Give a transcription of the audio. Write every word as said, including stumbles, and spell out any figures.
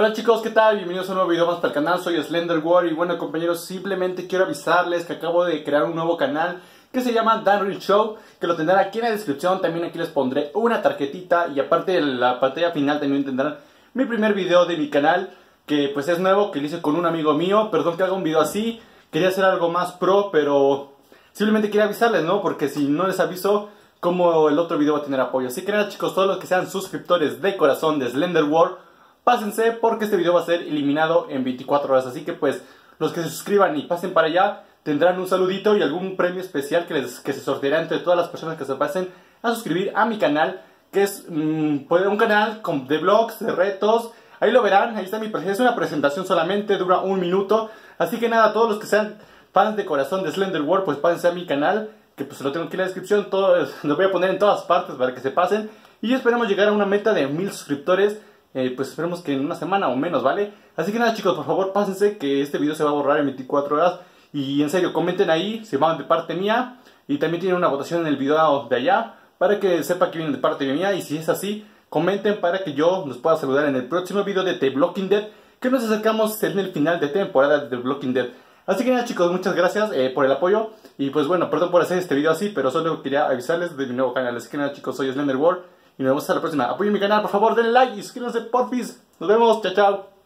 Hola chicos, ¿qué tal? Bienvenidos a un nuevo video más para el canal, soy Slender World. Y bueno compañeros, simplemente quiero avisarles que acabo de crear un nuevo canal que se llama DanRicShow, que lo tendrán aquí en la descripción. También aquí les pondré una tarjetita y aparte de la pantalla final también tendrán mi primer video de mi canal, que pues es nuevo, que lo hice con un amigo mío. Perdón que haga un video así, quería hacer algo más pro, pero simplemente quería avisarles, ¿no? Porque si no les aviso, como el otro video va a tener apoyo. Así que nada chicos, todos los que sean suscriptores de corazón de Slender World, pásense porque este video va a ser eliminado en veinticuatro horas. Así que pues los que se suscriban y pasen para allá tendrán un saludito y algún premio especial que, les, que se sorteará entre todas las personas que se pasen a suscribir a mi canal, que es mmm, un canal con, de vlogs, de retos. Ahí lo verán, ahí está mi presentación, es una presentación solamente, dura un minuto. Así que nada, todos los que sean fans de corazón de Slender World, pues pásense a mi canal, que pues lo tengo aquí en la descripción. Todo, lo voy a poner en todas partes para que se pasen. Y esperemos llegar a una meta de mil suscriptores. Eh, pues esperemos que en una semana o menos, ¿vale? Así que nada chicos, por favor pásense, que este video se va a borrar en veinticuatro horas. Y en serio, comenten ahí si van de parte mía. Y también tienen una votación en el video de allá, para que sepa que vienen de parte mía. Y si es así, comenten para que yo los pueda saludar en el próximo video de The Blocking Dead, que nos acercamos en el final de temporada de The Blocking Dead. Así que nada chicos, muchas gracias eh, por el apoyo. Y pues bueno, perdón por hacer este video así, pero solo quería avisarles de mi nuevo canal. Así que nada chicos, soy Slender World y nos vemos hasta la próxima. Apoyen mi canal, por favor, denle like y suscríbanse, porfis. Nos vemos, chao, chao.